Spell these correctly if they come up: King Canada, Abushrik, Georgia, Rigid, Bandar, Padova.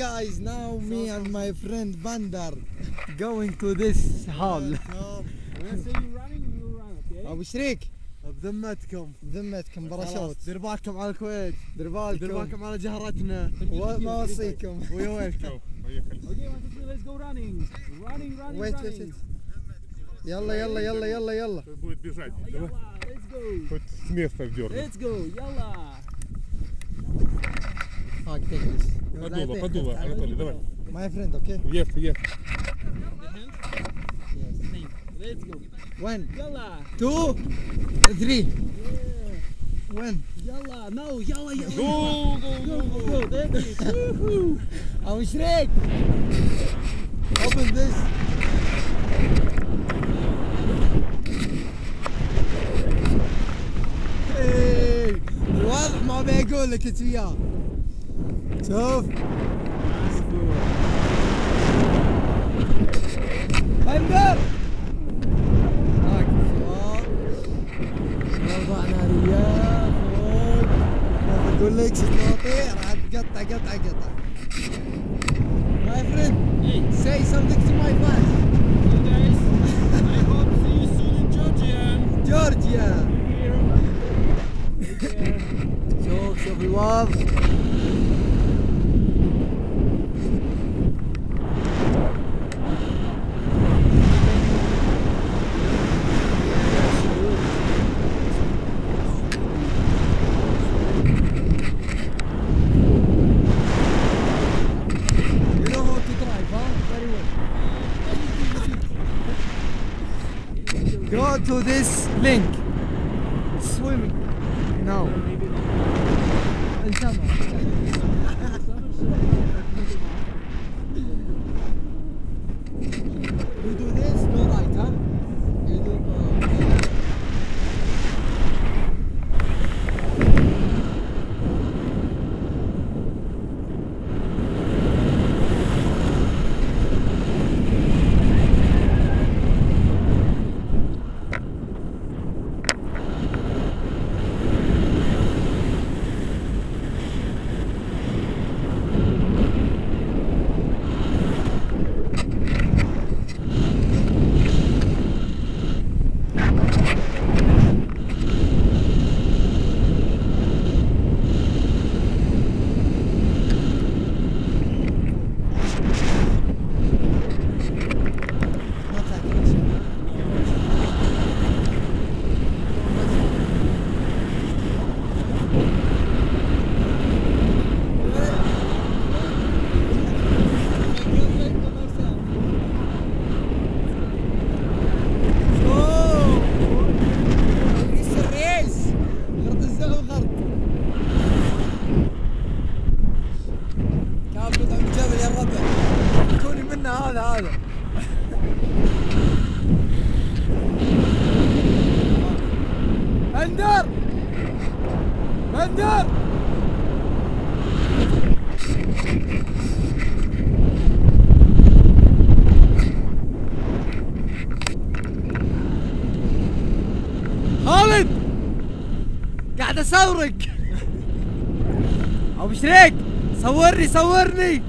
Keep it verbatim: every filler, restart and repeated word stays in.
Guys, now me and my friend Bandar going to this hall. No, when I say you running, you run, okay? Abushrik بذمتكم بذمتكم براشوت، دير بالكم على الكويت، دير بالكم دير بالكم على جهرتنا ومواصيكم ويويلكم. يلا يلا يلا يلا يلا يلا Fuck, take this. Padova, Padova, Anatoly, давай. My friend, okay? Yes, yes. Yes. Let's go. One, yalla. Two, three. Yeah. One. Yalla, no, yalla, yalla. Go, go, go, go. That is. Woohoo! Abushrik. Open this. Hey, الوضع ما بيقول لك انت وياه. شوف انظر هاك الصور وضعنا ريال فوق ما اقول لك شطاطي راح تقطع قطع قطع. ماي فريند say something to my fans. You guys, I hope to see you soon in Georgia. Georgia. شوف شوف الوضع Go to this link. Swimming. No. In summer. You do this, go right, huh? You do Bandar! Bandar! خالد قاعد اصورك. ابو شريك صورني صورني